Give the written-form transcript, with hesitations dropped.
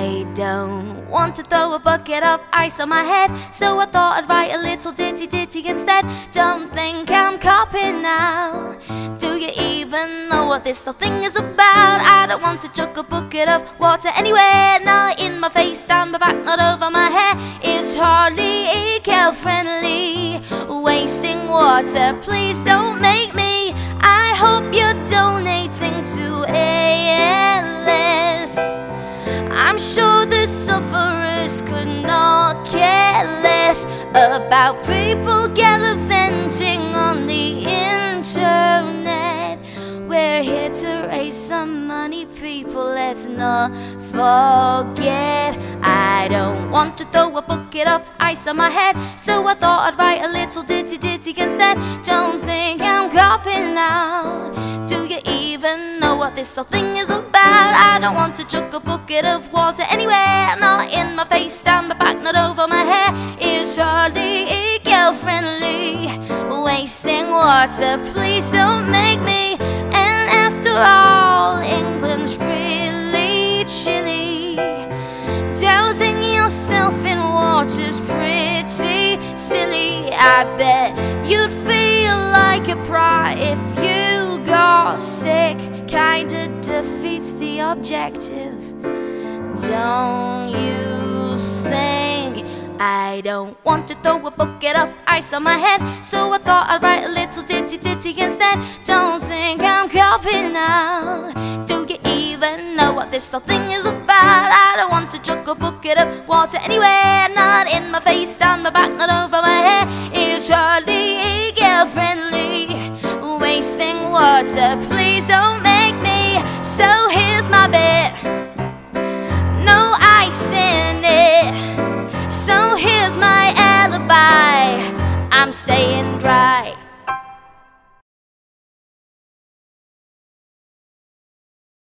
I don't want to throw a bucket of ice on my head, so I thought I'd write a little ditty instead. Don't think I'm copying now. Do you even know what this whole thing is about? I don't want to chuck a bucket of water anywhere, not in my face, down my back, not over my hair. It's hardly eco-friendly, wasting water. Please don't make me. I hope you're donating to ALS. I'm sure the sufferers could not care less about people gallivanting on the internet. We're here to raise some money, people, let's not forget. I don't want to throw a bucket of ice on my head, so I thought I'd write a little ditty instead. Don't think I'm copying now. Do you even know what this whole thing is about? I don't want to chuck a bucket of water anywhere, not in my face, down my back, not over my hair. It's hardly eco-friendly, wasting water. Please don't make me. After all, England's really chilly. Dousing yourself in water's pretty silly. I bet you'd feel like a prat if you got sick. Kinda defeats the objective, don't you think? I don't want to throw a bucket of ice on my head, so I thought I'd write a little ditty instead. Don't think I'm copying out. Do you even know what this whole thing is about? I don't want to chuck a bucket of water anywhere, not in my face, down my back, not over my hair. It's hardly eco-friendly, wasting water. Please don't